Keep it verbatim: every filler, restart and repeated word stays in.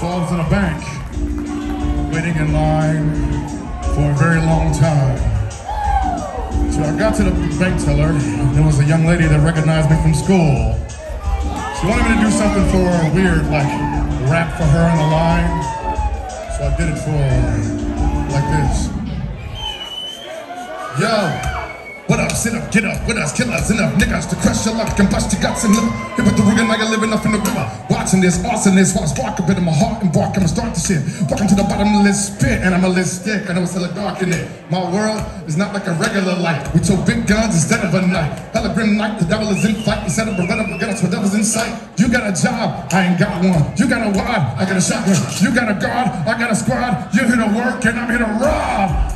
Slavs in a bank, waiting in line for a very long time. So I got to the bank teller, and there was a young lady that recognized me from school. She wanted me to do something for her weird, like rap for her in the line. So I did it for her, like this. Yo! What up, sit up, get up, with us, kill us, enough niggas to crush your luck and bust your guts and look. Hit with the rigging like I live enough in the river. Watching this, awesome this, watch bark a bit in my heart and bark, I'ma start this shit. Walking to the bottom of this pit, and I'ma lit stick, and I'ma still dark in it. My world is not like a regular light. We throw big guns instead of a knife. Hell a grim night, the devil is in fight. Instead of a run up against whatever's in sight. You got a job, I ain't got one. You got a wad, I got a shotgun. You got a guard, I got a squad. You're here to work, and I'm here to rob.